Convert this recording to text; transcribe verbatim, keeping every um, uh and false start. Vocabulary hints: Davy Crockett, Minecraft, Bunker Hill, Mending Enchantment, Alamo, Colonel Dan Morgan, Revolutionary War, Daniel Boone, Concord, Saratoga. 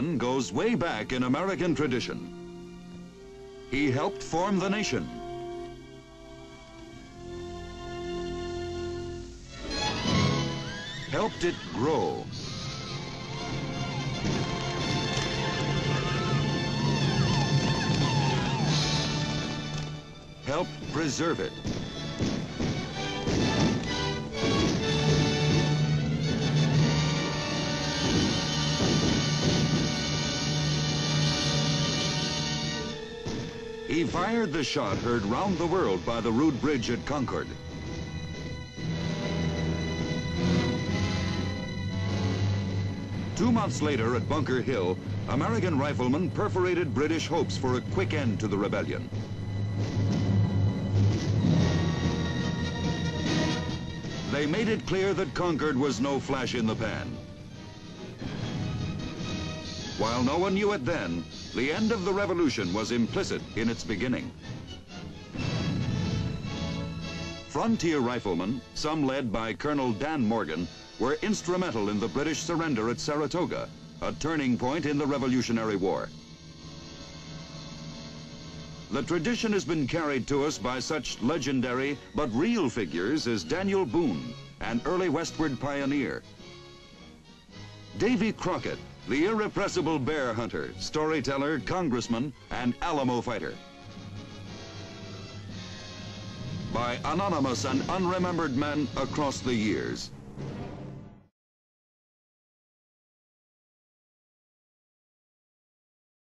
Morgan goes way back in American tradition. He helped form the nation. Helped it grow. Helped preserve it. He fired the shot heard round the world by the rude bridge at Concord. Two months later at Bunker Hill, American riflemen perforated British hopes for a quick end to the rebellion. They made it clear that Concord was no flash in the pan. While no one knew it then, the end of the revolution was implicit in its beginning. Frontier riflemen, some led by Colonel Dan Morgan, were instrumental in the British surrender at Saratoga, a turning point in the Revolutionary War. The tradition has been carried to us by such legendary but real figures as Daniel Boone, an early westward pioneer. Davy Crockett, the irrepressible bear hunter, storyteller, congressman, and Alamo fighter. By anonymous and unremembered men across the years.